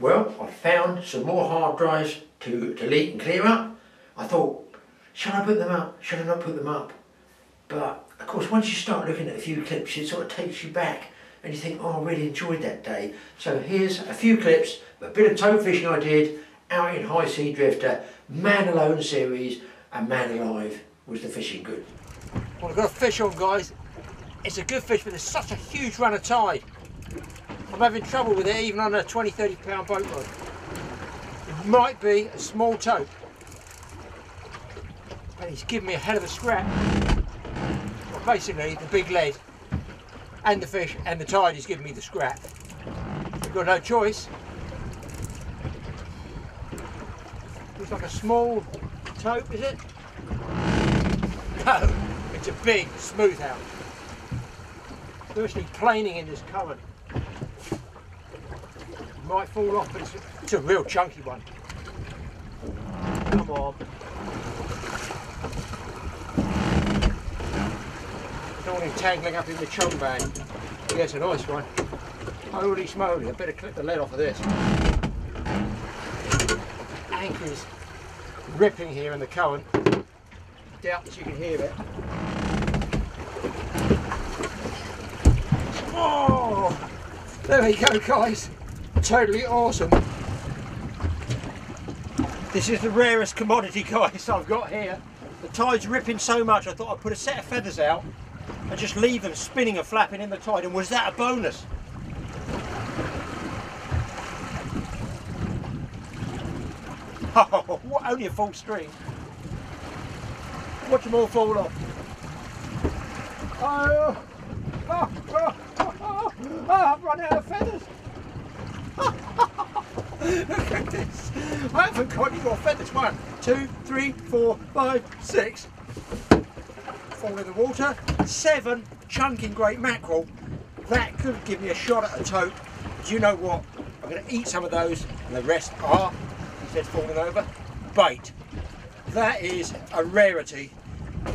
Well, I found some more hard drives to delete and clear up. I thought, should I put them up? Should I not put them up? But of course, once you start looking at a few clips, it sort of takes you back and you think, oh, I really enjoyed that day. So here's a few clips of a bit of tope fishing I did out in Hi Sea Drifter, Man Alone series, and Man Alive was the fishing good. Well, I've got a fish on, guys. It's a good fish, but there's such a huge run of tide. I'm having trouble with it even on a 20, 30 pound boat rod. It might be a small tope. But he's given me a hell of a scrap. Well, basically, the big lead and the fish and the tide is giving me the scrap. We've got no choice. Looks like a small tope, is it? No, it's a big smooth hound. We're actually planing in this current. It might fall off, but it's a real chunky one. Come on. Don't want him tangling up in the chum bag. Yeah, it's a nice one. Holy smoly, I better clip the lead off of this. Anchor's ripping here in the current. I doubt that you can hear it. Oh! There we go, guys. Totally awesome. This is the rarest commodity, guys, I've got here. The tide's ripping so much, I thought I'd put a set of feathers out and just leave them spinning and flapping in the tide. And was that a bonus? Oh, only a full string. Watch them all fall off. Oh, oh, oh. Oh, I've run out of feathers! Look at this! I haven't got any more feathers. 1, 2, 3, 4, 5, 6. 4 in the water. 7 chunking great mackerel. That could give me a shot at a tope. Do you know what? I'm going to eat some of those, and the rest are, instead of falling over, bait. That is a rarity,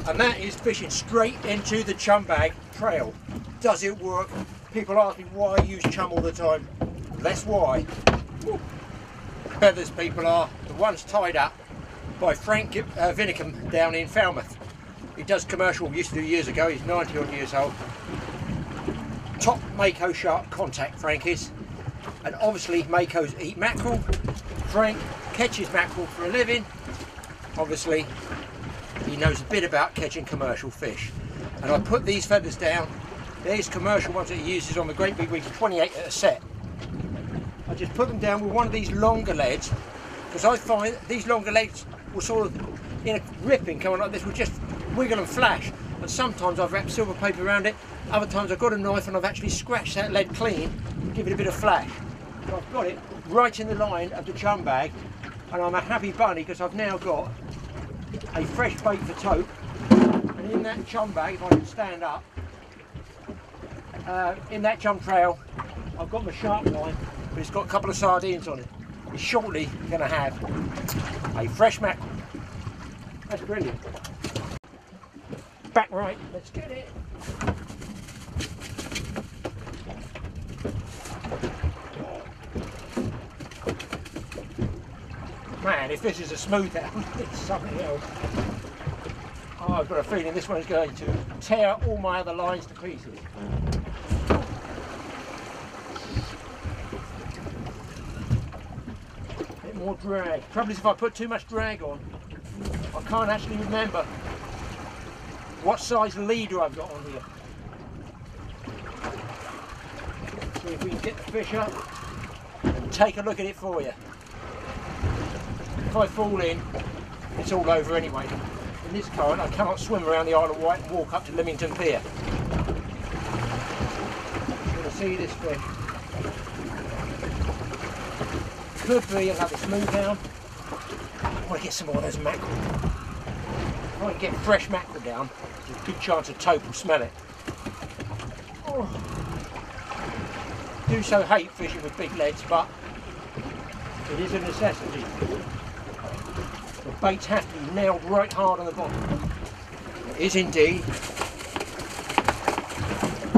and that is fishing straight into the chum bag trail. Does it work? People ask me why I use chum all the time. That's why. Woo. Feathers, people, are the ones tied up by Frank Vinnicombe down in Falmouth. He does commercial, used to do years ago. He's 90 odd years old. Top mako shark contact, Frank is. And obviously makos eat mackerel. Frank catches mackerel for a living. Obviously he knows a bit about catching commercial fish. And I put these feathers down. These commercial ones that he uses on the Great Big Reef 28 at a set. I just put them down with one of these longer leads, because I find these longer leads will sort of, in a ripping coming like this, will just wiggle and flash. And sometimes I've wrapped silver paper around it, other times I've got a knife and I've actually scratched that lead clean and give it a bit of flash. But I've got it right in the line of the chum bag, and I'm a happy bunny because I've now got a fresh bait for tope. And in that chum bag, if I can stand up, in that chum trail, I've got my sharp line, but it's got a couple of sardines on it. It's shortly going to have a fresh mackerel. That's brilliant. Back right, let's get it. Man, if this is a smooth out, it's something else. Oh, I've got a feeling this one's going to tear all my other lines to pieces. More drag. Trouble is, if I put too much drag on, I can't actually remember what size leader I've got on here. So if we can get the fish up and take a look at it for you. If I fall in, it's all over anyway. In this current, I cannot swim around the Isle of Wight and walk up to Lymington Pier. I'm going to see this fish. Could be another smooth down. I want to get some more of those mackerel. If I can get fresh mackerel down, there's a good chance a tope will smell it. Oh. I do so hate fishing with big leads, but it is a necessity. The baits have to be nailed right hard on the bottom. It is indeed. I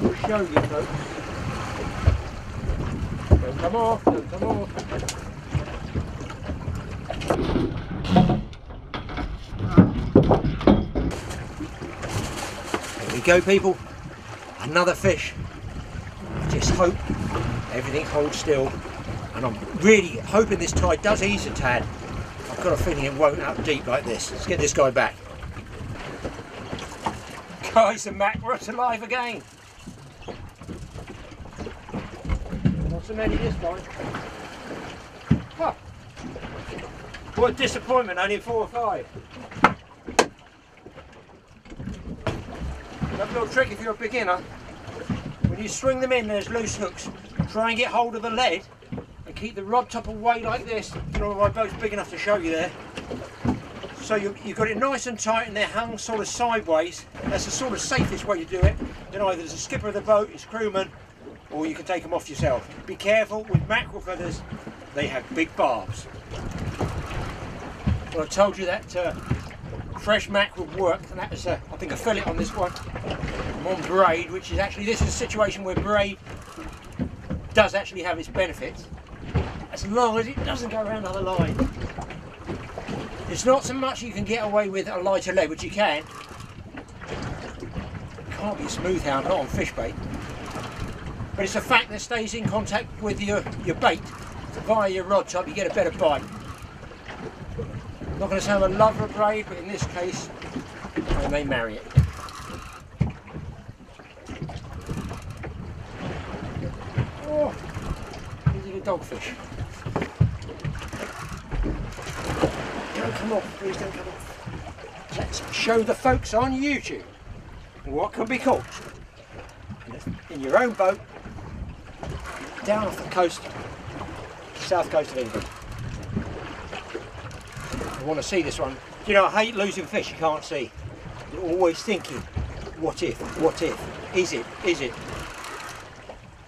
will show you, folks. Come off, come off. Here we go, people. Another fish. I just hope everything holds still. And I'm really hoping this tide does ease a tad. I've got a feeling it won't up deep like this. Let's get this guy back. Guys, the mackerel's alive again. Not so many this time. Oh. What a disappointment, only 4 or 5. Another little trick if you're a beginner. When you swing them in, there's loose hooks. Try and get hold of the lead. Keep the rod top away like this. You know, my boat's big enough to show you there. So you've got it nice and tight and they're hung sort of sideways. That's the sort of safest way to do it. Then either as a skipper of the boat, it's crewman, or you can take them off yourself. Be careful with mackerel feathers. They have big barbs. Well, I told you that fresh mackerel worked, and that was, I think, a fillet on this one. I'm on braid, which is actually, this is a situation where braid does actually have its benefits. As long as it doesn't go around other lines. It's not so much you can get away with a lighter lead, which you can. It can't be a smooth hound, not on fish bait. But it's a fact that stays in contact with your bait. Via your rod top, you get a better bite. I'm not going to sound a lover of braid, but in this case, they marry it. Oh, these are the dogfish. Don't come off, please don't come off. Let's show the folks on YouTube what can be caught in your own boat down off the coast, south coast of England. I want to see this one. You know, I hate losing fish you can't see. You're always thinking, what if, what if, is it, is it?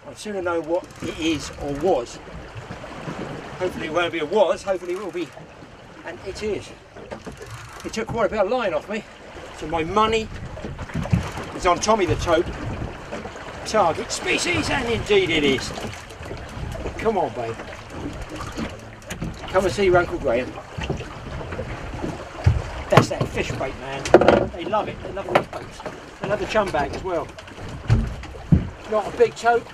I'd sooner know what it is or was. Hopefully it won't be a was, hopefully it will be. And it is. It took quite a bit of line off me. So my money is on Tommy the Tope. Target species, and indeed it is. Come on, babe. Come and see your Uncle Graeme. That's that fish bait, man. They love it. They love fish baits. They love the chum bag as well. Got a big tote,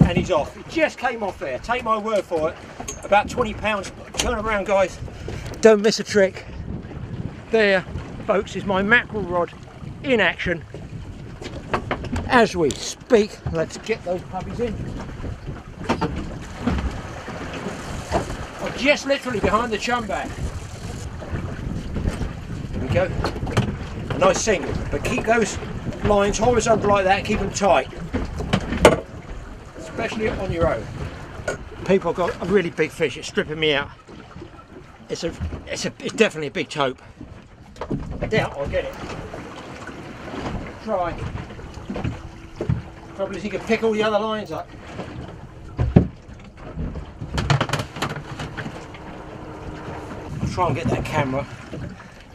and he's off. He just came off there. Take my word for it. About 20 pounds. Turn around, guys. Don't miss a trick. There, folks, is my mackerel rod in action. As we speak, let's get those puppies in. I'm just literally behind the chum bag. There we go. A nice single. But keep those lines horizontal like that. Keep them tight. Especially on your own. People got a really big fish. It's stripping me out. It's definitely a big tope. I doubt I'll get it. Try. Probably he can pick all the other lines up. I'll try and get that camera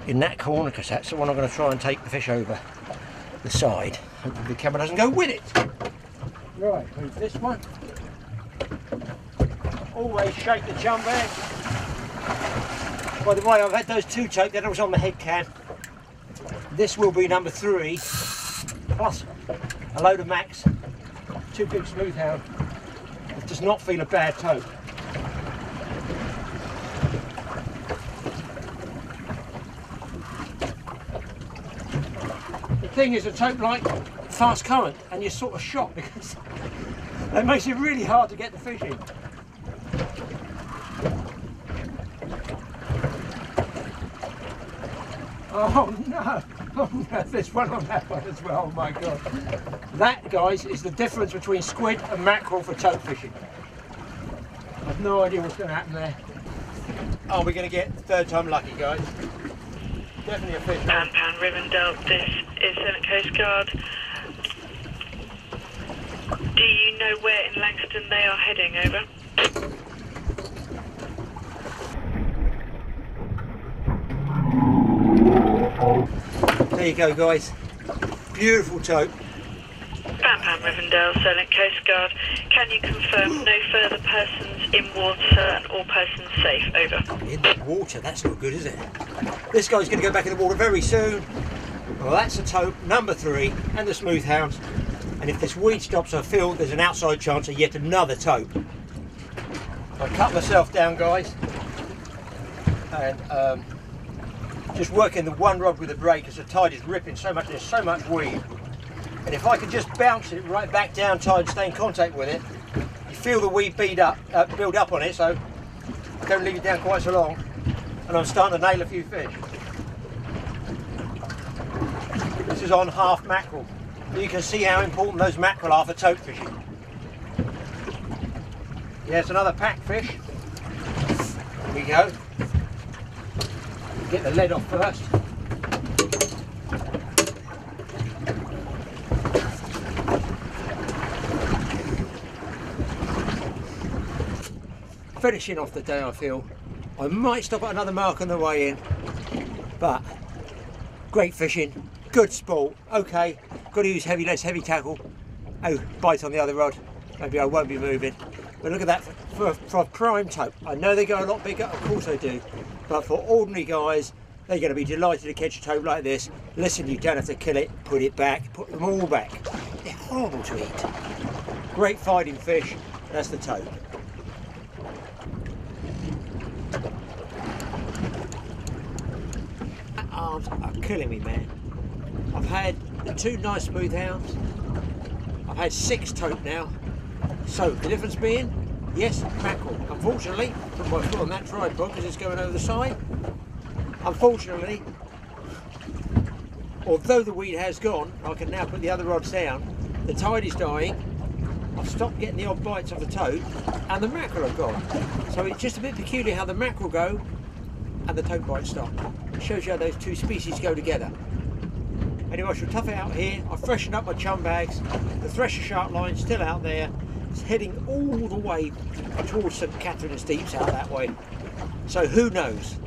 in that corner because that's the one I'm going to try and take the fish over the side. Hopefully the camera doesn't go with it. Right, move this one. Always shake the chum bag. By the way, I've had those two take, that was on the head can. This will be number 3, plus a load of max, 2 big smooth hound. It does not feel a bad tote. The thing is, a tote like fast current, and you're sort of shot because it makes it really hard to get the fish in. Oh no, there's one on that one as well, oh my God. That, guys, is the difference between squid and mackerel for tope fishing. I've no idea what's going to happen there. Oh, we're going to get third time lucky, guys. Definitely a fish. And Pam Rivendell, this is Solent Coast Guard. Do you know where in Langston they are heading, over? There you go, guys. Beautiful tope. Pam Rivendell, Solent Coast Guard. Can you confirm no further persons in water and all persons safe? Over. In the water? That's not good, is it? This guy's going to go back in the water very soon. Well, that's a Tope, number 3, and the Smooth Hounds. And if this weed stops her field, there's an outside chance of yet another Tope. I cut myself down, guys, and just working the one rod with a break as the tide is ripping so much. There's so much weed, and if I could just bounce it right back down tide, stay in contact with it. You feel the weed build up on it, so I don't leave it down quite so long. And I'm starting to nail a few fish. This is on half mackerel. You can see how important those mackerel are for Tope fishing. Yes, another pack fish. Here we go. Get the lead off first. Finishing off the day, I feel. I might stop at another mark on the way in, but great fishing, good sport. Okay, got to use heavy leads, heavy tackle. Oh, bite on the other rod. Maybe I won't be moving. But look at that for prime Tope. I know they go a lot bigger, of course they do, but for ordinary guys, they're going to be delighted to catch a Tope like this. Listen, you don't have to kill it, put it back, put them all back. They're horrible to eat. Great fighting fish, that's the Tope. That arms are killing me, man. I've had 2 nice Smooth Hounds, I've had 6 Tope now. So the difference being, yes, mackerel. Unfortunately, put my foot on that dry book because it's going over the side. Unfortunately, although the weed has gone, I can now put the other rods down. The tide is dying. I've stopped getting the odd bites of the Tope, and the mackerel have gone. So it's just a bit peculiar how the mackerel go and the Tope bites stop. It shows you how those two species go together. Anyway, I shall tough it out here. I've freshened up my chum bags. The thresher shark line's still out there. It's heading all the way towards St Catherine's deeps out that way. So who knows?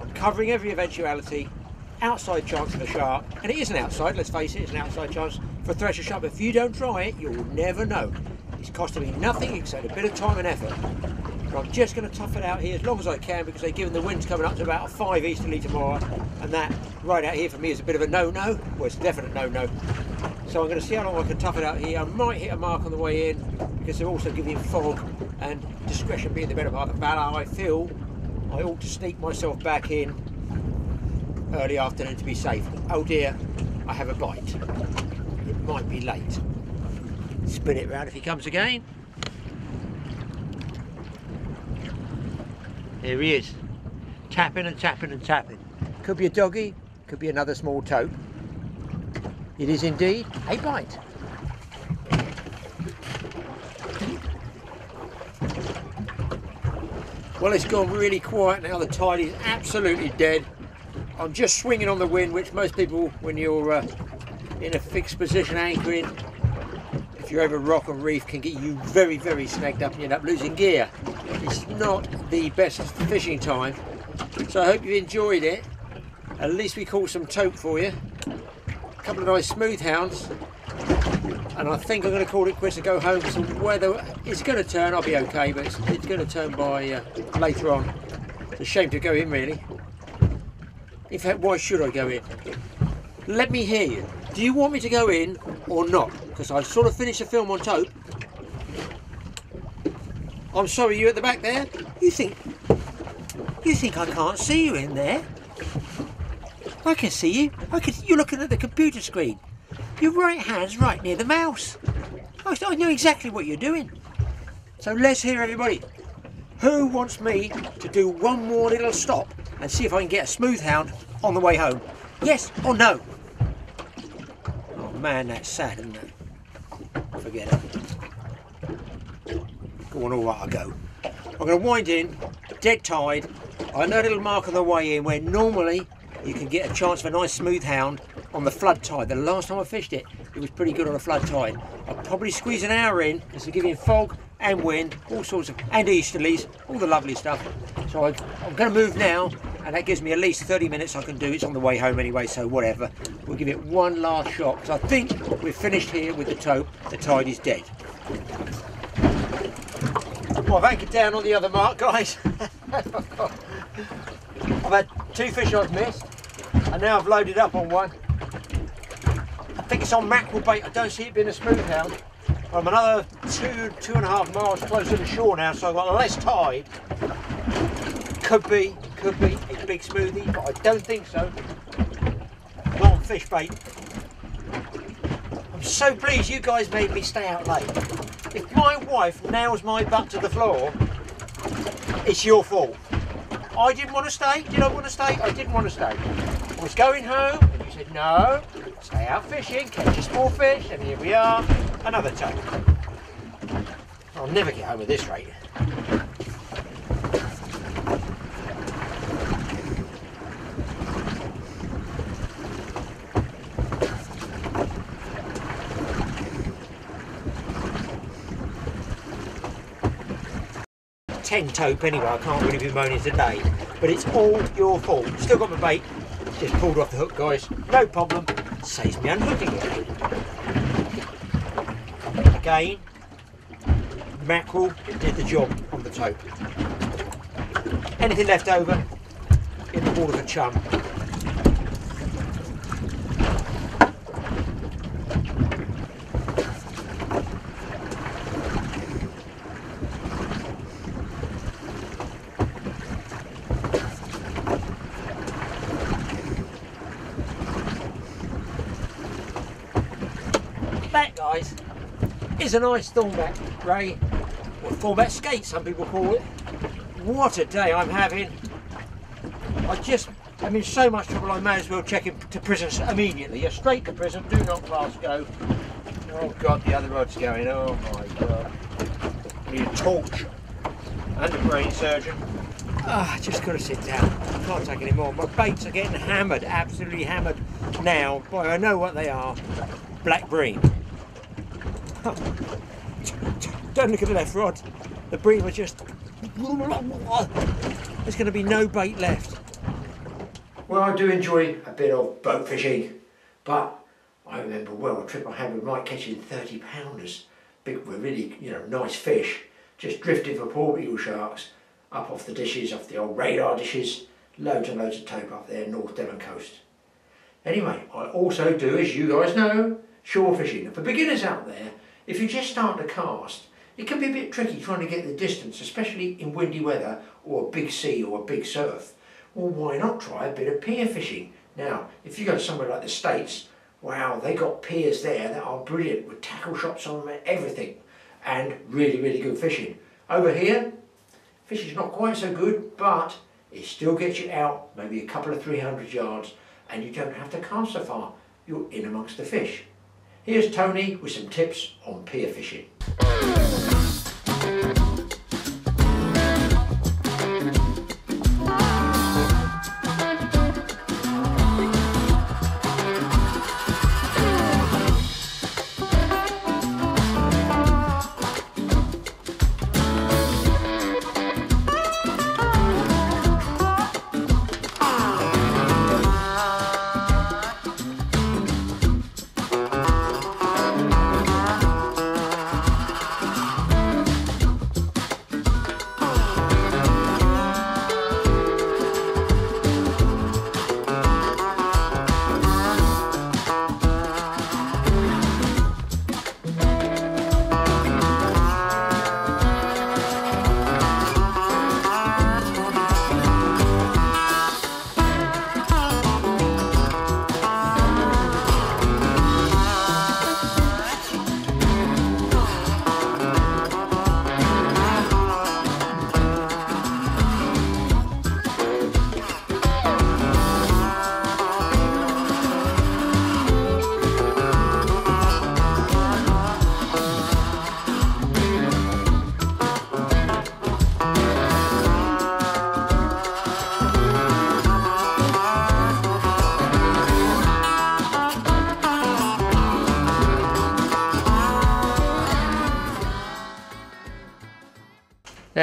I'm covering every eventuality. Outside chance of a shark, and it is an outside, let's face it, it's an outside chance for a thresher shark. If you don't try it, you'll never know. It's costing me nothing except a bit of time and effort. But I'm just going to tough it out here as long as I can, because they're given the winds coming up to about 5 easterly tomorrow, and that right out here for me is a bit of a no-no. Well, it's a definite no-no. So I'm going to see how long I can tough it out here. I might hit a mark on the way in, because they're also giving fog, and discretion being the better part of valor, I feel I ought to sneak myself back in early afternoon to be safe. Oh dear, I have a bite. It might be late. Spin it round if he comes again. There he is, tapping and tapping and tapping. Could be a doggy, could be another small Tope. It is indeed a bite. Well, it's gone really quiet now. The tide is absolutely dead. I'm just swinging on the wind, which most people, when you're in a fixed position anchoring, if you're over rock and reef, can get you very, very snagged up and you end up losing gear. It's not the best fishing time. So I hope you enjoyed it. At least we caught some Tope for you. A couple of nice Smooth Hounds, and I think I'm going to call it quits and go home, because the weather is going to turn. I'll be okay, but it's going to turn by later on. It's a shame to go in, really. In fact, why should I go in? Let me hear you. Do you want me to go in or not? Because I sort of finished the film on Tope. I'm sorry, you at the back there? You think I can't see you in there? I can see you. You're looking at the computer screen. Your right hand's right near the mouse. I know exactly what you're doing. So let's hear everybody. Who wants me to do one more little stop and see if I can get a Smooth Hound on the way home? Yes or no? Oh man, that's sad, isn't it? Forget it. Go on, all right, I'll go. I'm going to wind in, dead tide. I know a little mark on the way in where normally you can get a chance for a nice Smooth Hound on the flood tide. The last time I fished it, it was pretty good on a flood tide. I'll probably squeeze an hour in, because they're giving fog and wind, all sorts of, and easterlies, all the lovely stuff. So I'm going to move now and that gives me at least 30 minutes I can do. It's on the way home anyway, so whatever. We'll give it one last shot, because I think we're finished here with the tope. The tide is dead. Well, I've anchored down on the other mark, guys. I've had two fish I've missed, and now I've loaded up on one. I think it's on mackerel bait. I don't see it being a smooth hound. I'm another two and a half miles closer to shore now, so I've got less tide. Could be a big smoothie, but I don't think so. Not on fish bait. I'm so pleased you guys made me stay out late. If my wife nails my butt to the floor, it's your fault. I didn't want to stay. Did I want to stay? I didn't want to stay. I was going home, and you said, no, stay out fishing, catch a small fish, and here we are, another tope. I'll never get home at this rate. Tope anyway, I can't really be moaning today, but it's all your fault. Still got my bait, just pulled off the hook, guys, no problem, saves me unhooking it. Again, mackerel did the job on the tope. Anything left over in the water for chum. A nice thornback ray, or thornback skate some people call it. What a day I'm having. I'm in so much trouble I may as well check in to prison immediately. You're straight to prison, do not class go. Oh god, the other rod's going, oh my god. I need a torch and a brain surgeon. Ah, just gotta sit down, I can't take any more. My baits are getting hammered, absolutely hammered now. Boy, I know what they are, black bream. Don't look at the left rod. The bream are just... There's going to be no bait left. Well, I do enjoy a bit of boat fishing, but I remember well a trip I had with Mike catching 30-pounders. Big, really, you know, nice fish. Just drifted for porpoise sharks up off the dishes, off the old radar dishes. Loads and loads of tope up there, North Devon coast. Anyway, I also do, as you guys know, shore fishing. And for beginners out there, if you just start to cast, it can be a bit tricky trying to get the distance, especially in windy weather or a big sea or a big surf. Well, why not try a bit of pier fishing? Now, if you go somewhere like the States, wow, they got piers there that are brilliant with tackle shops on them and everything, and really, really good fishing. Over here, fishing's not quite so good, but it still gets you out maybe a couple of 300 yards, and you don't have to cast so far. You're in amongst the fish. Here's Tony with some tips on pier fishing.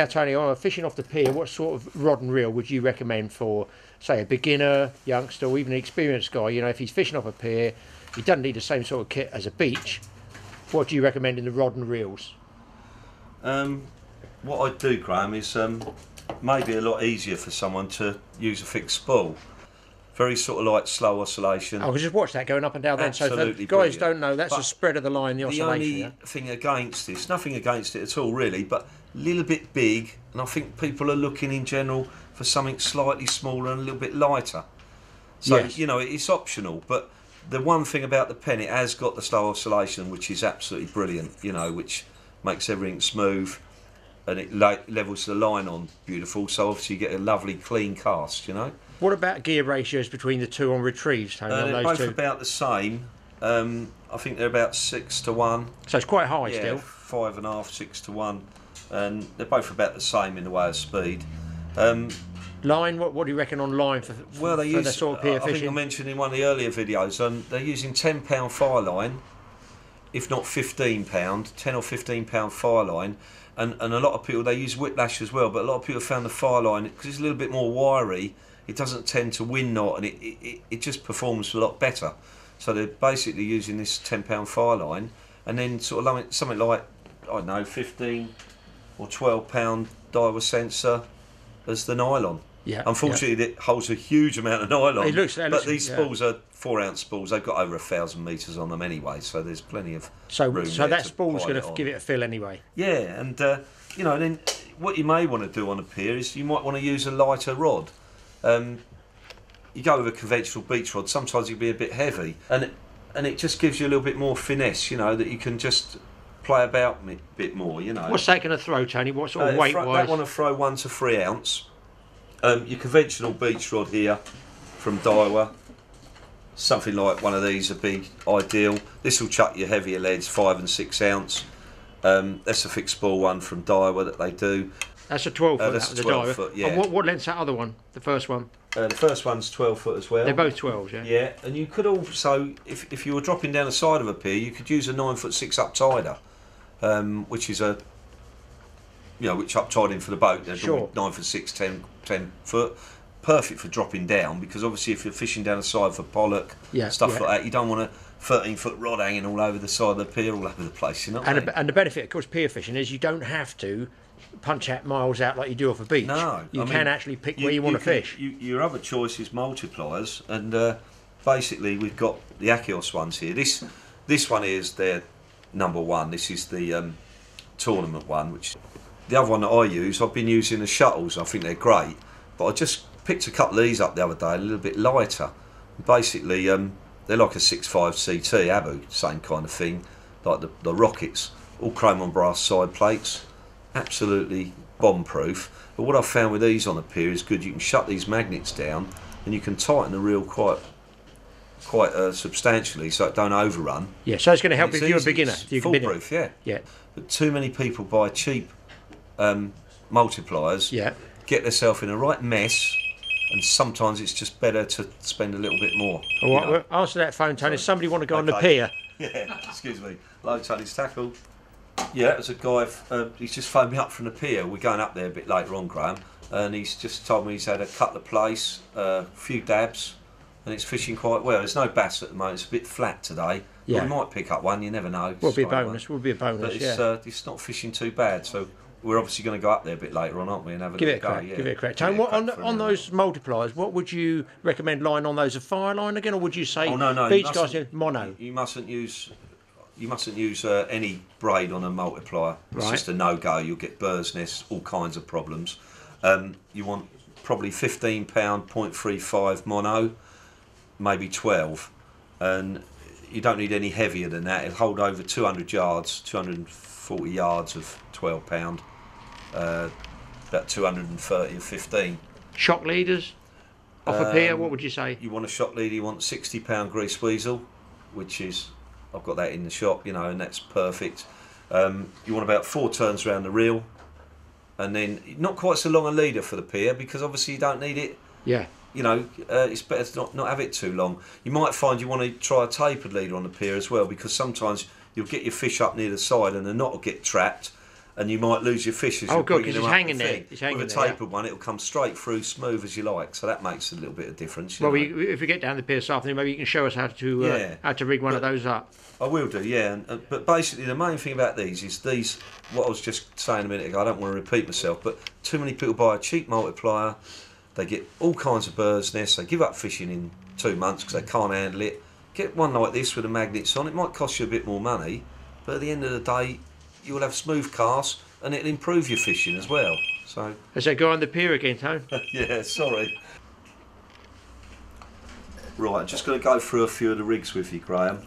Now, Tony, I'm fishing off the pier. What sort of rod and reel would you recommend for, say, a beginner, youngster, or even an experienced guy? You know, if he's fishing off a pier, he doesn't need the same sort of kit as a beach. What do you recommend in the rod and reels? What I'd do, Graeme, is maybe a lot easier for someone to use a fixed spool. Very sort of like slow oscillation. I just watched that going up and down. Absolutely. So guys don't know, that's the spread of the line, the oscillation. The only thing against this, nothing against it at all really, but a little bit big, and I think people are looking in general for something slightly smaller and a little bit lighter. So, yes, you know, it's optional, but the one thing about the pen, it has got the slow oscillation, which is absolutely brilliant, you know, which makes everything smooth, and it levels the line on beautiful, so obviously you get a lovely clean cast, you know. What about gear ratios between the two on retrieves, Tony? They're both about the same. I think they're about 6 to 1. So it's quite high, yeah, still. 5.5, 6 to 1, and they're both about the same in the way of speed. Line, what do you reckon on line for the sort of pier fishing? I think I mentioned in one of the earlier videos, they're using £10 fire line, if not £15, 10 or £15 fire line, and a lot of people, they use whiplash as well, but a lot of people found the fire line, because it's a little bit more wiry, it doesn't tend to wind knot, and it just performs a lot better. So they're basically using this £10 fire line, and then sort of something like, I don't know, £15 or £12 Daiwa sensor as the nylon. Yeah. Unfortunately, it holds a huge amount of nylon. It looks, but these spools are 4-ounce spools. They've got over 1,000 meters on them anyway, so there's plenty of room. So that spool's going to give it a fill anyway. Yeah, and you know, then what you may want to do on a pier is you might want to use a lighter rod. You go with a conventional beach rod, sometimes it'll be a bit heavy, and it just gives you a little bit more finesse, you know, that you can just play about a bit more, you know. What's that going to throw, Tony? What sort of weight wise? That one will throw 1 to 3 ounce. Your conventional beach rod here from Daiwa, something like one of these would be ideal. This will chuck your heavier leads, 5 and 6 ounce. That's a fixed spool one from Daiwa that they do. That's a 12 foot, that's a 12 foot, yeah. And what length's that other one, the first one? The first one's 12 foot as well. They're both 12s, yeah? Yeah, and you could also, if you were dropping down the side of a pier, you could use a 9 foot 6 uptider, which is a, you know, which uptiding for the boat. They're sure. 9 foot 6, 10 foot, perfect for dropping down, because obviously if you're fishing down the side for pollock, stuff like that, you don't want a 13 foot rod hanging all over the side of the pier, all over the place, you know. And the benefit, of course, pier fishing is you don't have to punch out miles out like you do off a beach. No, you can actually pick where you want to fish. Your other choice is multipliers, and basically we've got the Akios ones here. This one is their number one. This is the tournament one, which. The other one that I use, I've been using the shuttles, I think they're great, but I just picked a couple of these up the other day, a little bit lighter. Basically, they're like a 6.5 CT Abu, same kind of thing, like the rockets, all chrome on brass side plates, absolutely bomb proof. But what I've found with these on the pier is good, you can shut these magnets down and you can tighten the reel quite substantially, so it don't overrun. Yeah, so it's going to help if you're a beginner. It's foolproof, yeah. Yeah. But too many people buy cheap multipliers, get themselves in a right mess, and sometimes it's just better to spend a little bit more. All right, well, answer that phone, Tony. Does somebody want to go on the pier? Yeah, excuse me. Hello, Tony's tackle. Yeah, that was a guy, he's just phoned me up from the pier. We're going up there a bit later on, Graeme, and he's just told me he's had a couple of place, a few dabs, and it's fishing quite well. There's no bass at the moment, it's a bit flat today. Yeah. We might pick up one, you never know. Will be a bonus, will be a bonus. But it's not fishing too bad, so we're obviously going to go up there a bit later on, aren't we? And have a give it a crack. Tony, on those multipliers, what would you recommend line on those? A fire line again, or would you say beach guys mono? You mustn't use any braid on a multiplier. It's just a no-go. You'll get bird's nests, all kinds of problems. You want probably £15 0.35 mono, maybe 12, and you don't need any heavier than that. It'll hold over 200 yards, 240 yards of £12. About 230 and 15. Shock leaders off a pier, what would you say? You want a shock leader, you want £60 grease weasel, which is, I've got that in the shop, you know, and that's perfect. You want about 4 turns around the reel, and then not quite so long a leader for the pier, because obviously you don't need it. Yeah. You know, it's better to not have it too long. You might find you want to try a tapered leader on the pier as well, because sometimes you'll get your fish up near the side and the knot will get trapped, and you might lose your fish as you're putting them up. Oh, God, because it's hanging there. With a tapered one, it'll come straight through, smooth as you like. So that makes a little bit of difference. Well, if we get down the pier this afternoon, maybe you can show us how to rig one of those up. I will do, yeah. But basically, the main thing about these is these, what I was just saying a minute ago, I don't want to repeat myself, but too many people buy a cheap multiplier, they get all kinds of birds' nests, they give up fishing in 2 months because they can't handle it. Get one like this with the magnets on, it might cost you a bit more money, but at the end of the day, you'll have smooth casts and it'll improve your fishing as well. So, as I go on the pier again, Tony. Yeah, sorry. Right, I'm just going to go through a few of the rigs with you, Graeme.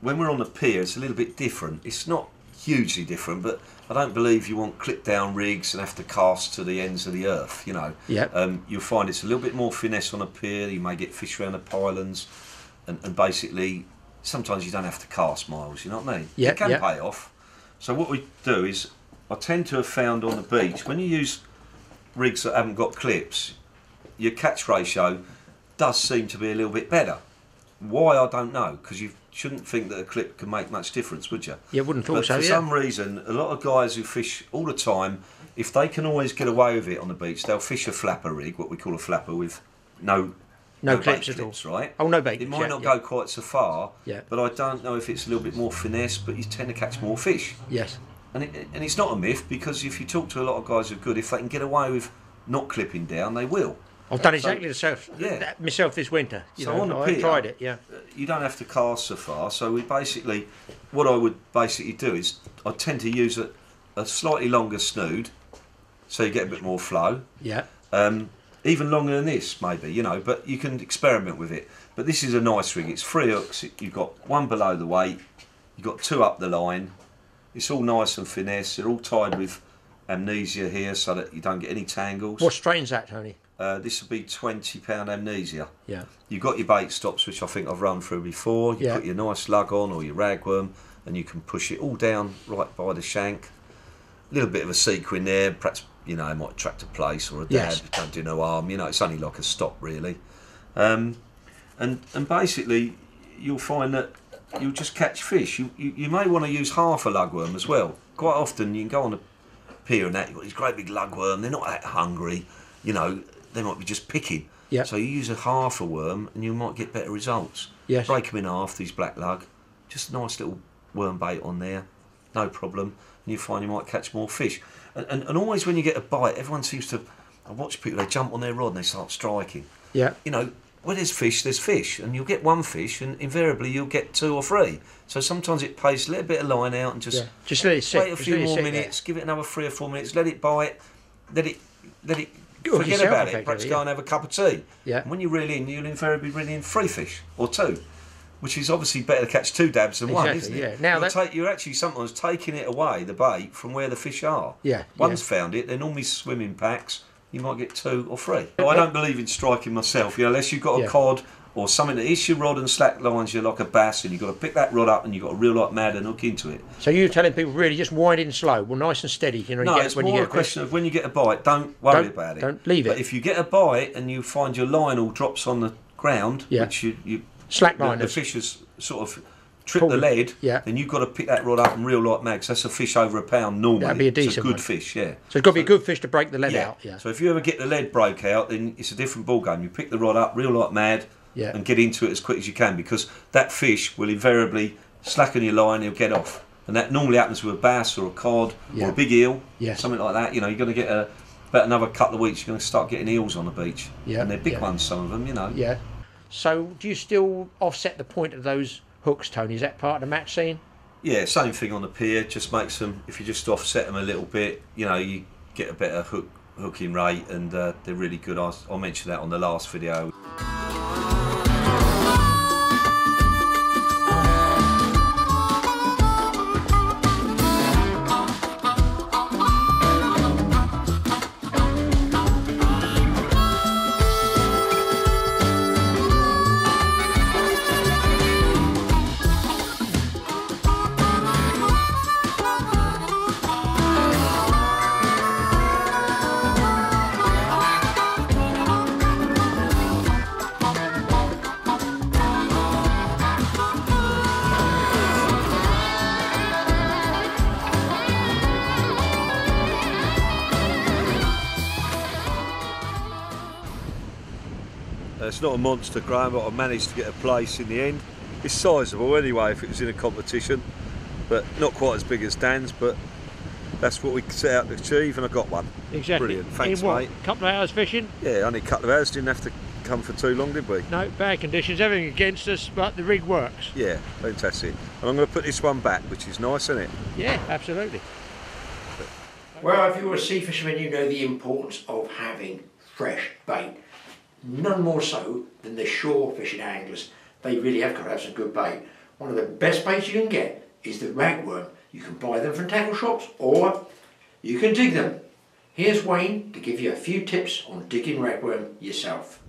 When we're on the pier, it's a little bit different. It's not hugely different, but I don't believe you want clip-down rigs and have to cast to the ends of the earth, you know. Yep. You'll find it's a little bit more finesse on a pier. You may get fish around the pylons, and basically, sometimes you don't have to cast miles, you know what I mean? Yep, it can pay off. So what we do is, I tend to have found on the beach, when you use rigs that haven't got clips, your catch ratio does seem to be a little bit better. Why, I don't know, because you shouldn't think that a clip can make much difference, would you? Yeah, wouldn't thought so, yeah. But for some reason, a lot of guys who fish all the time, if they can always get away with it on the beach, they'll fish a flapper rig, what we call a flapper, with no clips at all, right? Oh, no bait. It might not go quite so far, but I don't know if it's a little bit more finesse, but you tend to catch more fish. Yes. And it's not a myth, because if you talk to a lot of guys who are good, if they can get away with not clipping down, they will. I've done exactly myself this winter. I've tried it, yeah. You don't have to cast so far, so we basically, what I would basically do is I tend to use a slightly longer snood, so you get a bit more flow. Yeah. Even longer than this, maybe, you know, but you can experiment with it. But this is a nice rig. It's 3 hooks. You've got one below the weight. You've got 2 up the line. It's all nice and finesse. They're all tied with amnesia here so that you don't get any tangles. What strain's that, Tony? This would be £20 amnesia. Yeah. You've got your bait stops, which I think I've run through before. You put your nice lug on or your ragworm, and you can push it all down right by the shank. A little bit of a sequin there, perhaps, you know, it might attract a place or a dab. Yes. Don't do no harm. You know, it's only like a stop really. And basically, you'll find that you'll just catch fish. You may want to use half a lugworm as well. Quite often, you can go on a pier and that you've got these great big lugworm. They're not that hungry, you know. They might be just picking. Yep. So you use a half a worm and you might get better results. Yes. Break them in half, these black lug. Just a nice little worm bait on there. No problem. And you find you might catch more fish. And always when you get a bite, everyone seems to... I watch people, they jump on their rod and they start striking. Yeah. You know, where there's fish. And you'll get one fish and invariably you'll get 2 or 3. So sometimes it pays a little bit of line out and just... Yeah. Just let it sit. Wait a few more minutes, give it another 3 or 4 minutes, let it bite, let it forget about it, perhaps go and have a cup of tea. Yeah. And when you reel in, you'll invariably reel in 3 fish or 2, which is obviously better to catch 2 dabs than 1, isn't it? Now you're actually sometimes taking it away, the bait, from where the fish are. Yeah. One's found it, they're normally swimming packs, you might get 2 or 3. But I don't believe in striking myself, you know, unless you've got a cod or something that hits your rod and slack lines you like a bass, and you've got to pick that rod up and you've got to reel like mad and hook into it. So you're telling people really just wind in slow, well nice and steady. You know, no, it's more a question of when you get a bite, don't worry about it. Don't leave it. But if you get a bite and you find your line all drops on the ground, which you slackline, the fish has sort of tripped the lead, then you've got to pick that rod up and reel like mad. That's a fish over a pound normally. That'd be a decent one. It's a good fish, yeah. So it's got to be a good fish to break the lead out. Yeah. So if you ever get the lead break out, then it's a different ball game. You pick the rod up, reel like mad. Yeah. And get into it as quick as you can, because that fish will invariably slacken your line, he'll get off. And that normally happens with a bass or a cod or a big eel, something like that. You know, you're going to get about another couple of weeks, you're going to start getting eels on the beach. Yeah. And they're big ones, some of them, you know. Yeah. So do you still offset the point of those hooks, Tony? Is that part of the match scene? Yeah, same thing on the pier. Just makes them, if you just offset them a little bit, you know, you get a better hooking rate, and they're really good. I mentioned that on the last video. It's not a monster, Graeme, but I managed to get a place in the end. It's sizeable anyway if it was in a competition, but not quite as big as Dan's, but that's what we set out to achieve, and I got one. Exactly. Brilliant, thanks, mate. A couple of hours fishing? Yeah, only a couple of hours, didn't have to come for too long, did we? No, bad conditions, everything against us, but the rig works. Yeah, fantastic. And I'm going to put this one back, which is nice, isn't it? Yeah, absolutely. Well, if you're a sea fisherman, you know the importance of having fresh bait. None more so than the shore fishing anglers. They really have got to have some good bait. One of the best baits you can get is the ragworm. You can buy them from tackle shops or you can dig them. Here's Wayne to give you a few tips on digging ragworm yourself.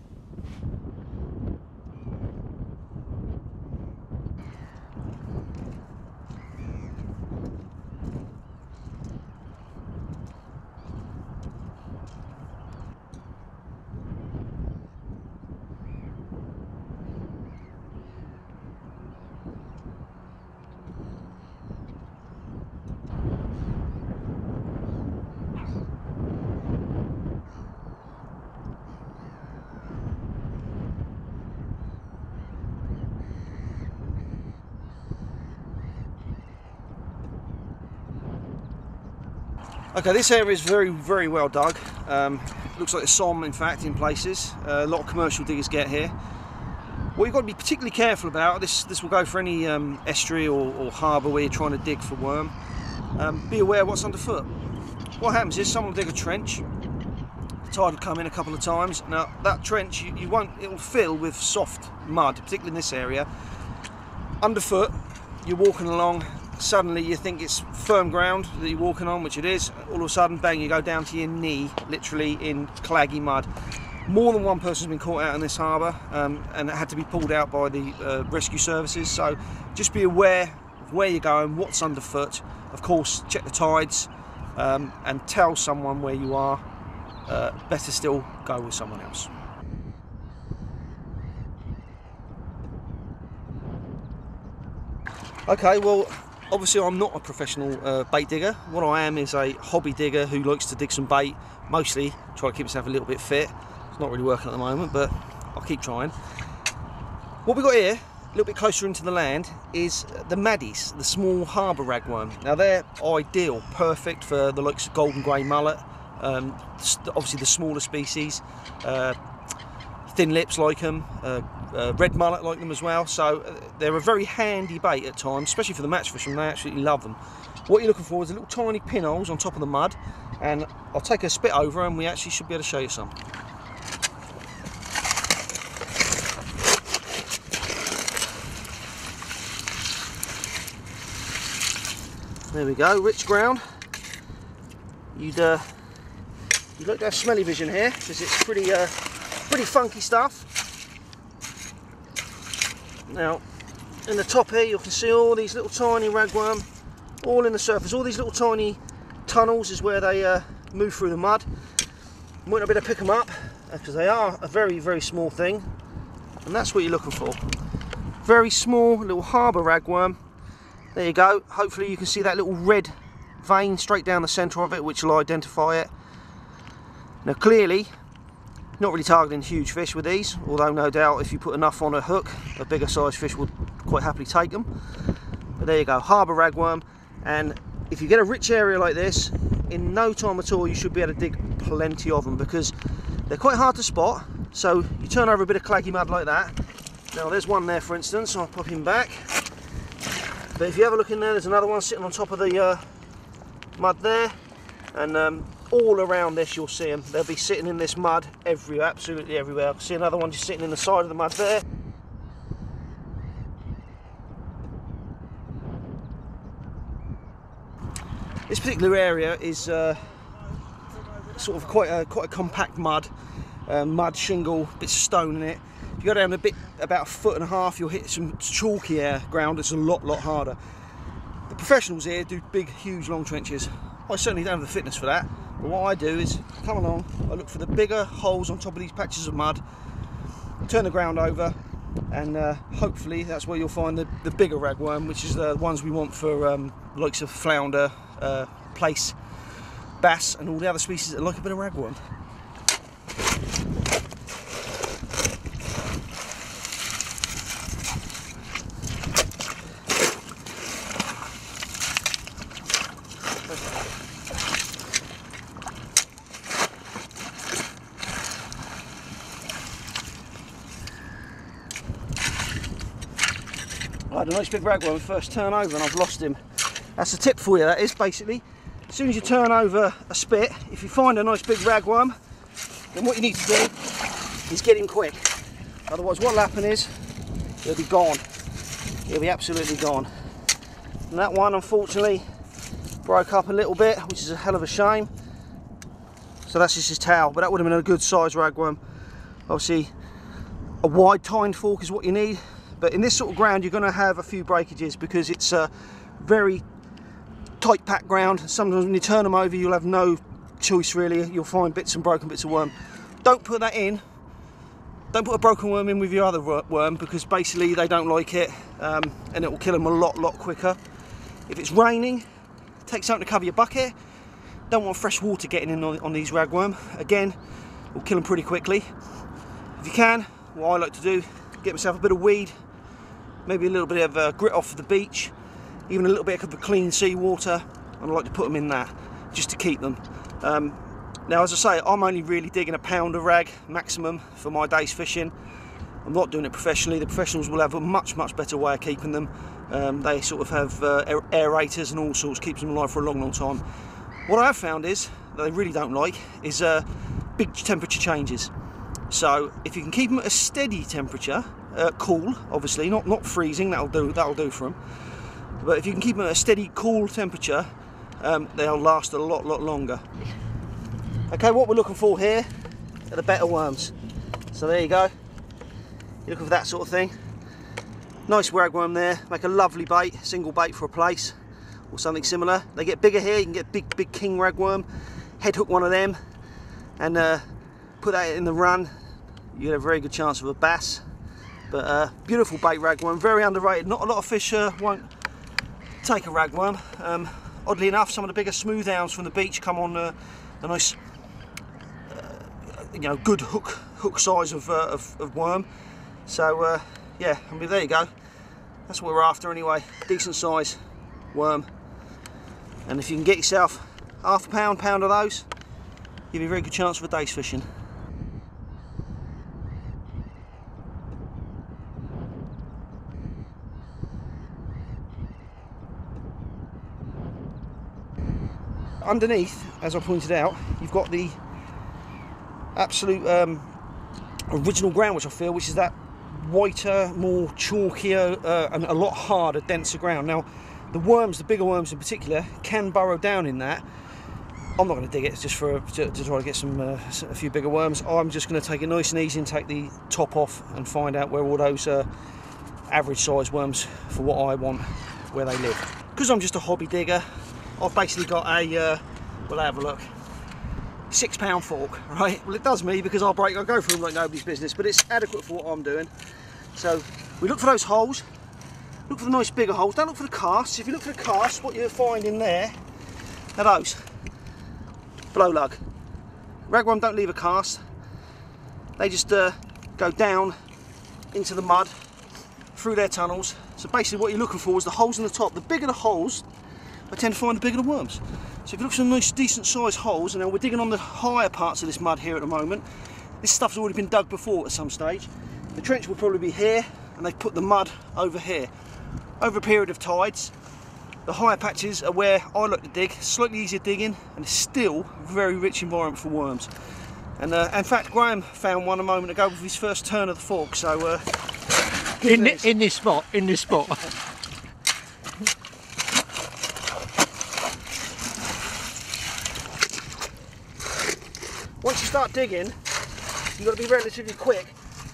Okay, this area is very, very well dug. Looks like a somme, in fact, in places. A lot of commercial diggers get here. What you've got to be particularly careful about, this will go for any estuary or harbour where you're trying to dig for worm. Be aware of what's underfoot. What happens is someone will dig a trench, the tide will come in a couple of times. Now, that trench, it'll fill with soft mud, particularly in this area. Underfoot, you're walking along, suddenly you think it's firm ground that you're walking on, which it is. All of a sudden, bang, you go down to your knee, literally in claggy mud. More than one person's been caught out in this harbour, and it had to be pulled out by the rescue services. So just be aware of where you're going, what's underfoot. Of course, check the tides, and tell someone where you are. Better still, go with someone else. Okay, well, obviously I'm not a professional bait digger. What I am is a hobby digger who likes to dig some bait, mostly try to keep myself a little bit fit. It's not really working at the moment, but I'll keep trying. What we got here, a little bit closer into the land, is the maddies, the small harbour ragworm. Now they're ideal, perfect for the likes of golden grey mullet, obviously the smaller species, thin lips like them, red mullet like them as well, so they're a very handy bait at times, especially for the match fishermen. They absolutely love them. What you're looking for is the little tiny pinholes on top of the mud, and I'll take a spit over and we actually should be able to show you some. There we go, rich ground. You'd like to have smelly vision here because it's pretty funky stuff. Now, in the top here, you can see all these little tiny ragworm, all in the surface. All these little tiny tunnels is where they move through the mud. Might not be able to pick them up because they are a very, very small thing, and that's what you're looking for. Very small little harbour ragworm. There you go. Hopefully, you can see that little red vein straight down the centre of it, which will identify it. Now, clearly, not really targeting huge fish with these, although no doubt if you put enough on a hook, a bigger size fish would quite happily take them. But there you go, harbour ragworm. And if you get a rich area like this, in no time at all you should be able to dig plenty of them because they're quite hard to spot. So you turn over a bit of claggy mud like that. Now there's one there, for instance, I'll pop him back. But if you have a look in there, there's another one sitting on top of the mud there. And all around this you'll see them. They'll be sitting in this mud everywhere, absolutely everywhere. I can see another one just sitting in the side of the mud there. This particular area is sort of quite a compact mud, shingle, a bit of stone in it. If you go down a bit, about 1.5 foot, you'll hit some chalky ground. It's a lot harder. The professionals here do big, huge, long trenches. I certainly don't have the fitness for that, but what I do is come along, I look for the bigger holes on top of these patches of mud, turn the ground over, and hopefully that's where you'll find the bigger ragworm, which is the ones we want for likes of flounder, plaice, bass, and all the other species that like a bit of ragworm. had a nice big ragworm first turn over and I've lost him. That's a tip for you, that is, basically. As soon as you turn over a spit, if you find a nice big ragworm, then what you need to do is get him quick. Otherwise what will happen is he'll be gone. He'll be absolutely gone. And that one unfortunately broke up a little bit, which is a hell of a shame. So that's just his tail, but that would have been a good size ragworm. Obviously a wide tined fork is what you need, but in this sort of ground you're going to have a few breakages because it's a very tight packed ground. Sometimes when you turn them over you'll have no choice really, you'll find bits and broken bits of worm. Don't put that in, don't put a broken worm in with your other worm because basically they don't like it, and it will kill them a lot quicker. If it's raining, take something to cover your bucket. Don't want fresh water getting in on these ragworm, again will kill them pretty quickly. If you can, what I like to do, get myself a bit of weed, maybe a little bit of grit off the beach, even a little bit of clean sea water, and I like to put them in that just to keep them. Now as I say, I'm only really digging a pound of rag maximum for my day's fishing. I'm not doing it professionally. The professionals will have a much better way of keeping them. They sort of have aerators and all sorts, keeps them alive for a long time. What I have found is, that they really don't like, is big temperature changes. So if you can keep them at a steady temperature, cool, obviously, not freezing, that'll do for them. But if you can keep them at a steady, cool temperature, they'll last a lot longer. Okay, what we're looking for here are the better worms. So there you go, you're looking for that sort of thing. Nice ragworm there, make a lovely bait, single bait for a place, or something similar. They get bigger here, you can get big king ragworm, head hook one of them, and put that in the run. You get a very good chance of a bass, but beautiful bait ragworm, very underrated. Not a lot of fish won't take a ragworm. Oddly enough, some of the bigger smooth hounds from the beach come on a nice, you know, good hook size of worm. So yeah, I mean there you go. That's what we're after anyway. Decent size worm, and if you can get yourself half a pound of those, you'll be a very good chance for a day's fishing. Underneath, as I pointed out, you've got the absolute original ground, which I feel, which is that whiter, more chalkier, and a lot harder, denser ground. Now, the worms, the bigger worms in particular, can burrow down in that. I'm not going to dig it just to try to get a few bigger worms. I'm just going to take it nice and easy and take the top off and find out where all those average size worms, for what I want, where they live. Because I'm just a hobby digger, I've basically got a, well, have a look, 6 pound fork, right? Well, it does me because I go for them like nobody's business, but it's adequate for what I'm doing. So we look for those holes, look for the nice bigger holes, don't look for the casts. If you look for the casts, what you'll find in there are those. Blow lug. Ragworm don't leave a cast, they just go down into the mud through their tunnels. So basically what you're looking for is the holes in the top. The bigger the holes, I tend to find the bigger the worms. So if you look for some nice decent sized holes, and now we're digging on the higher parts of this mud here at the moment, this stuff's already been dug before at some stage. The trench will probably be here and they've put the mud over here. Over a period of tides, the higher patches are where I like to dig, slightly easier digging, and it's still a very rich environment for worms. And in fact, Graeme found one a moment ago with his first turn of the fork. So in this spot. Once you start digging, you've got to be relatively quick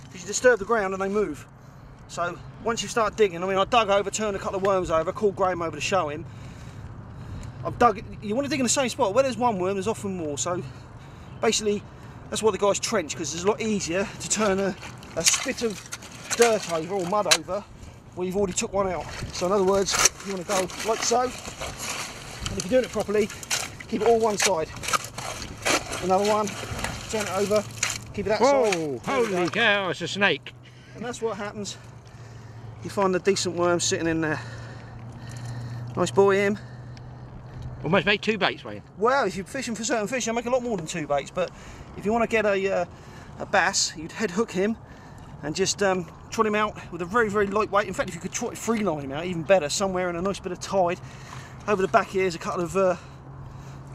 because you disturb the ground and they move. So once you start digging, I mean, I dug over, turned a couple of worms over, called Graeme over to show him. I've dug, you want to dig in the same spot. Where there's one worm, there's often more. So basically, that's why the guys trench, because it's a lot easier to turn a spit of dirt over or mud over where you've already took one out. So in other words, you want to go like so. And if you're doing it properly, keep it all one side. Another one, turn it over, keep it that side. Whoa, holy cow, it's a snake. And that's what happens. You find a decent worm sitting in there. Nice boy, him. Almost made two baits, Wayne. Well, if you're fishing for certain fish, you'll make a lot more than two baits, but if you want to get a bass, you'd head hook him, and just trot him out with a very, very lightweight. In fact, if you could trot it free line him out, even better, somewhere in a nice bit of tide. Over the back here is a couple of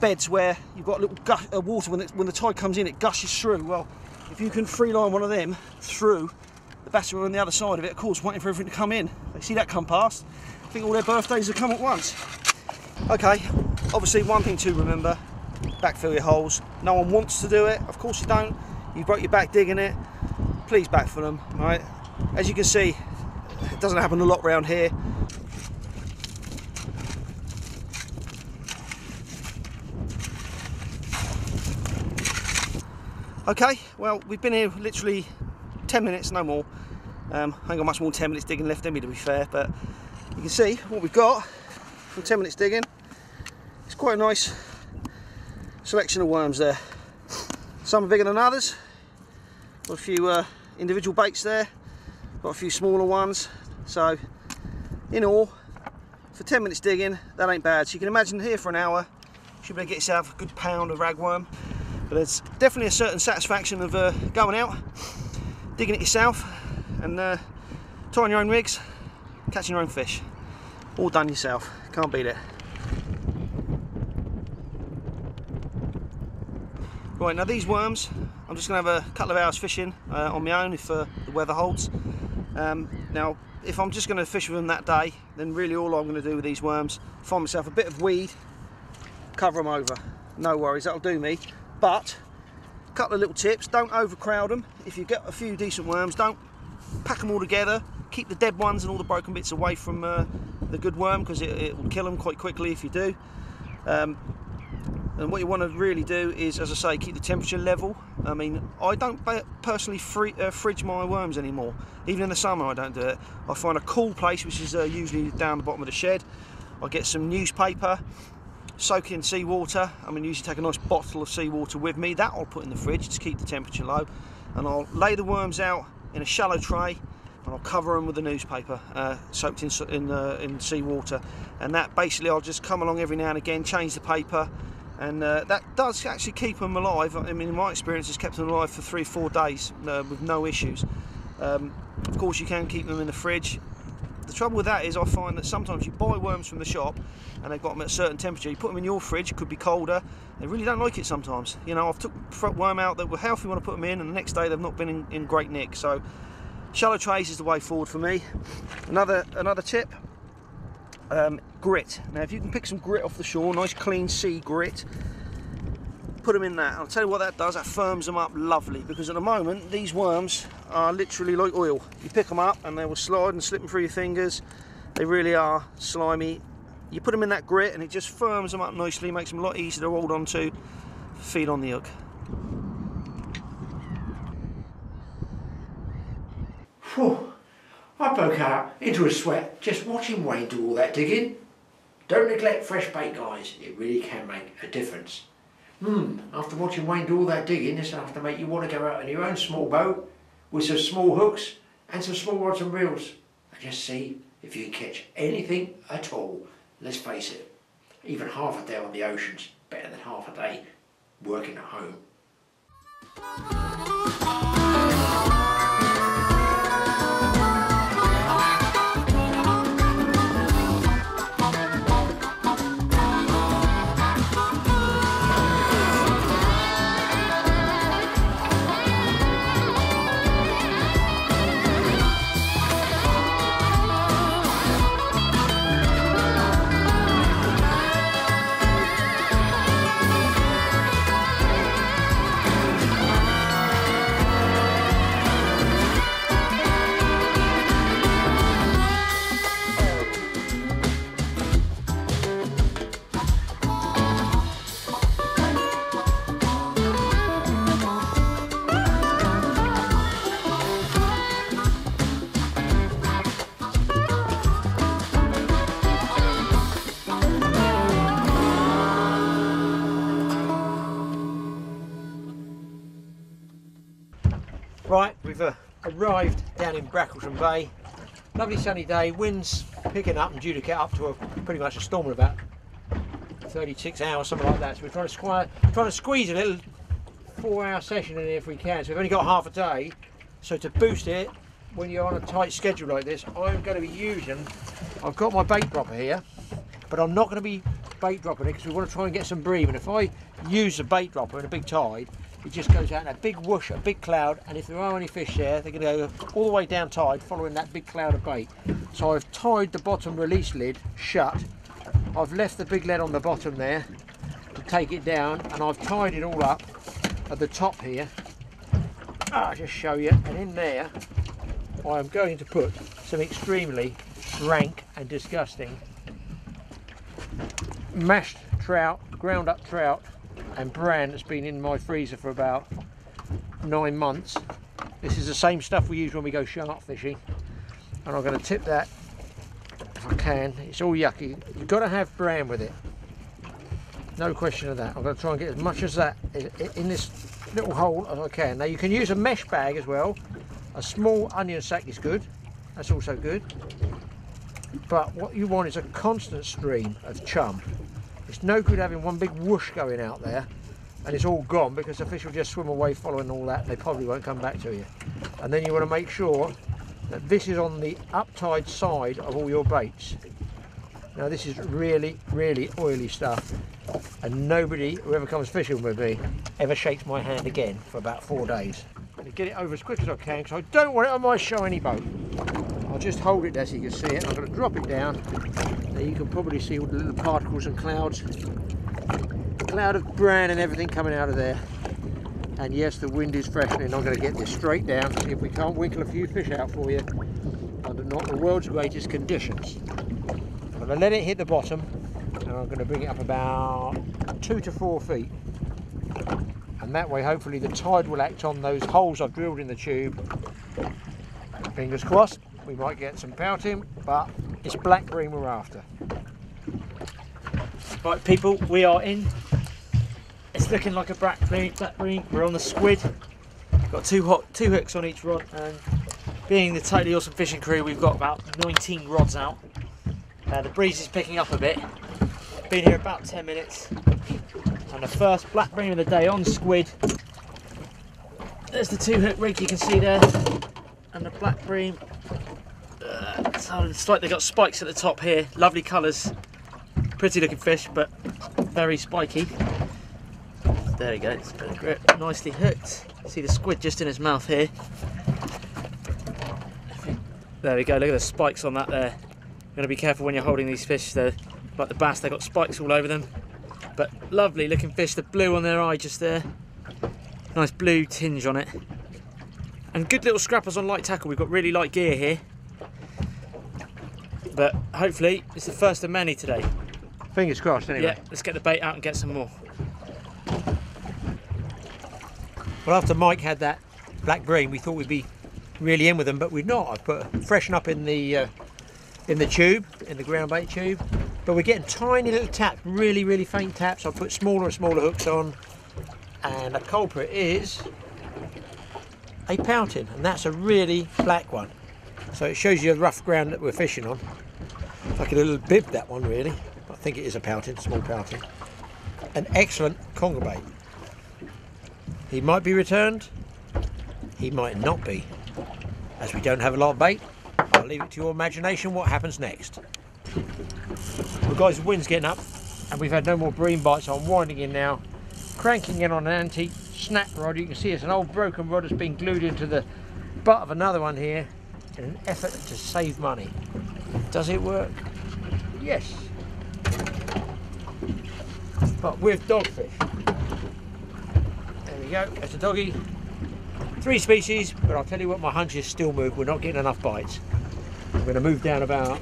beds where you've got a little gush of water. When the tide comes in, it gushes through. Well, if you can free line one of them through, the batter are on the other side of it, of course, waiting for everything to come in. They see that come past, I think all their birthdays have come at once. Okay, obviously one thing to remember, backfill your holes. No one wants to do it, of course you don't. You broke your back digging it, please backfill them, all right? As you can see, it doesn't happen a lot around here. Okay, well, we've been here literally 10 minutes, no more. I ain't got much more than 10 minutes digging left in me, to be fair, but you can see what we've got from 10 minutes digging. It's quite a nice selection of worms there. Some are bigger than others. Got a few individual baits there. Got a few smaller ones. So, in all, for 10 minutes digging, that ain't bad. So you can imagine here for an hour, you should be able to get yourself a good pound of ragworm. But there's definitely a certain satisfaction of going out, digging it yourself, and tying your own rigs, catching your own fish. All done yourself, can't beat it. Right, now these worms, I'm just going to have a couple of hours fishing on my own if the weather holds. Now, if I'm just going to fish with them that day, then really all I'm going to do with these worms, find myself a bit of weed, cover them over. No worries, that'll do me. But a couple of little tips, don't overcrowd them. If you get a few decent worms, don't pack them all together. Keep the dead ones and all the broken bits away from the good worm, because it will kill them quite quickly if you do. And what you want to really do is, as I say, keep the temperature level. I mean, I don't personally fridge my worms anymore. Even in the summer, I don't do it. I find a cool place, which is usually down the bottom of the shed. I get some newspaper, soak in seawater. I mean, usually take a nice bottle of seawater with me. That I'll put in the fridge to keep the temperature low. And I'll lay the worms out in a shallow tray, and I'll cover them with the newspaper soaked in seawater. And that basically, I'll just come along every now and again, change the paper, and that does actually keep them alive. I mean, in my experience, it's kept them alive for 3 or 4 days with no issues. Of course, you can keep them in the fridge. The trouble with that is I find that sometimes you buy worms from the shop and they've got them at a certain temperature. You put them in your fridge, could be colder. They really don't like it sometimes. You know, I've took worm out that were healthy when I put them in, and the next day they've not been in great nick. So shallow trays is the way forward for me. Another tip, grit. Now, if you can pick some grit off the shore, nice clean sea grit, put them in that. I'll tell you what that does, that firms them up lovely, because at the moment these worms are literally like oil. You pick them up and they will slide and slip them through your fingers. They really are slimy. You put them in that grit and it just firms them up nicely, makes them a lot easier to hold on to, feed on the hook. Whew. I broke out into a sweat just watching Wayne do all that digging. Don't neglect fresh bait, guys, it really can make a difference. After watching Wayne do all that digging, this will have to make you want to go out on your own small boat with some small hooks and some small rods and reels and just see if you can catch anything at all. Let's face it, even half a day on the ocean's better than half a day working at home. Right, we've arrived down in Brackleton Bay. Lovely sunny day, wind's picking up and due to get up to pretty much a storm in about 36 hours, something like that. So we're trying to squeeze a little 4-hour session in here if we can. So we've only got half a day, So to boost it, when you're on a tight schedule like this, I'm going to be using, I've got my bait dropper here, but I'm not going to be bait dropping it because we want to try and get some bream. And if I use a bait dropper in a big tide, it just goes out in a big whoosh, a big cloud, and if there are any fish there, they're going to go all the way down tide following that big cloud of bait. So I've tied the bottom release lid shut, I've left the big lead on the bottom there to take it down, and I've tied it all up at the top here. I'll just show you, and in there I'm going to put some extremely rank and disgusting mashed trout, ground up trout and bran that's been in my freezer for about 9 months. This is the same stuff we use when we go shark fishing, and I'm going to tip that if I can. It's all yucky. You've got to have bran with it, no question of that. I'm going to try and get as much as that in this little hole as I can. Now you can use a mesh bag as well. A small onion sack is good, that's also good, but what you want is a constant stream of chum. It's no good having one big whoosh going out there and it's all gone, because the fish will just swim away following all that and they probably won't come back to you. And then you want to make sure that this is on the uptide side of all your baits. Now this is really, really oily stuff, and nobody who ever comes fishing with me ever shakes my hand again for about 4 days. I'm going to get it over as quick as I can because I don't want it on my shiny boat. I'll just hold it there so you can see it. I'm going to drop it down. Now you can probably see all the little particles and clouds. A cloud of bran and everything coming out of there. And yes, the wind is freshening. I'm going to get this straight down, see if we can't winkle a few fish out for you under not the world's greatest conditions. I'm going to let it hit the bottom, and I'm going to bring it up about 2 to 4 feet. And that way, hopefully, the tide will act on those holes I've drilled in the tube. Fingers crossed, we might get some pouting, but it's black bream we're after. Right, people, we are in. It's looking like a black bream. We're on the squid. We've got two hooks on each rod, and being the totally awesome fishing crew, we've got about 19 rods out. The breeze is picking up a bit. Been here about 10 minutes. And the first black bream of the day on squid. There's the two hook rig you can see there, and the black bream. It's like they got spikes at the top here. Lovely colours, pretty looking fish, but very spiky. There we go. It's got a grip, nicely hooked. See the squid just in his mouth here. There we go. Look at the spikes on that there. You've got to be careful when you're holding these fish. They're like the bass. They've got spikes all over them. But lovely looking fish, the blue on their eye just there, nice blue tinge on it, and good little scrappers on light tackle. We've got really light gear here, but hopefully it's the first of many today. Fingers crossed anyway. Yeah, let's get the bait out and get some more. Well, after Mike had that black bream, we thought we'd be really in with them, but we're not. I've put freshen up in the tube, in the ground bait tube. But we're getting tiny little taps, really, really faint taps. I've put smaller and smaller hooks on, and the culprit is a pouting, and that's a really black one. So it shows you the rough ground that we're fishing on. Like a little bib, that one really. I think it is a pouting, small pouting. An excellent conger bait. He might be returned, he might not be. As we don't have a lot of bait, I'll leave it to your imagination what happens next. Well guys, the wind's getting up and we've had no more bream bites, so I'm winding in now, cranking in on an antique snap rod. You can see it's an old broken rod that's been glued into the butt of another one here in an effort to save money. Does it work? Yes. But with dogfish. There we go, that's a doggy. 3 species, but I'll tell you what, my hunch is still moved. We're not getting enough bites. I'm going to move down about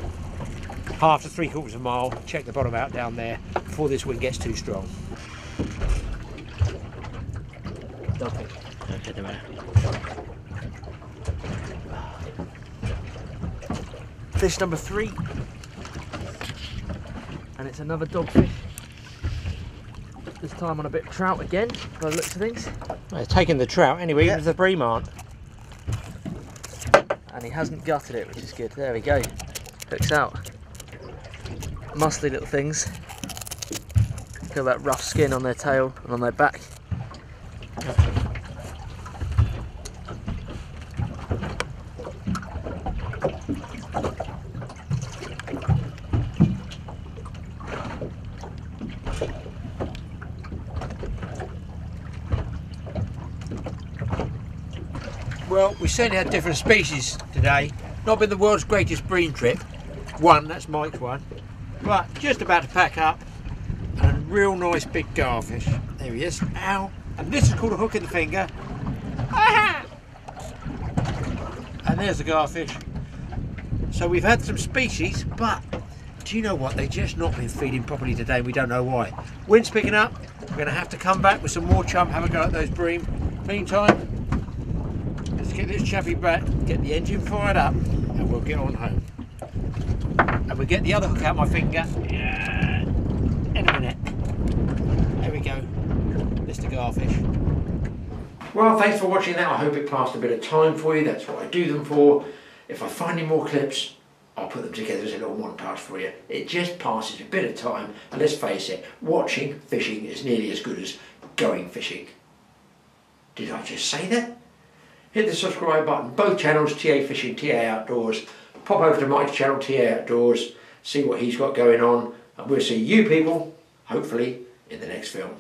half to 3/4 of a mile, check the bottom out down there before this wind gets too strong. Dogfish. Fish number 3, and it's another dogfish. This time on a bit of trout again, by the looks of things. They're taking the trout anyway, even if the bream aren't. And he hasn't gutted it, which is good. There we go. Hooks out. Muscly little things. Feel that rough skin on their tail and on their back. Well, we certainly had different species today. Not been the world's greatest bream trip. One, that's Mike's one. But just about to pack up. And a real nice big garfish. There he is. Ow. And this is called a hook in the finger. Aha! And there's the garfish. So we've had some species, but do you know what? They've just not been feeding properly today. And we don't know why. Wind's picking up. We're going to have to come back with some more chum, have a go at those bream. Meantime, let's get this chappy back, get the engine fired up, and we'll get on home. And we'll get the other hook out of my finger. Yeah. In a minute. There we go. Mr. Garfish. Well, thanks for watching that. I hope it passed a bit of time for you. That's what I do them for. If I find any more clips, I'll put them together as a little montage for you. It just passes a bit of time, and let's face it, watching fishing is nearly as good as going fishing. Did I just say that? Hit the subscribe button, both channels, TA Fishing, TA Outdoors. Pop over to Mike's channel, TA Outdoors, see what he's got going on, and we'll see you people, hopefully, in the next film.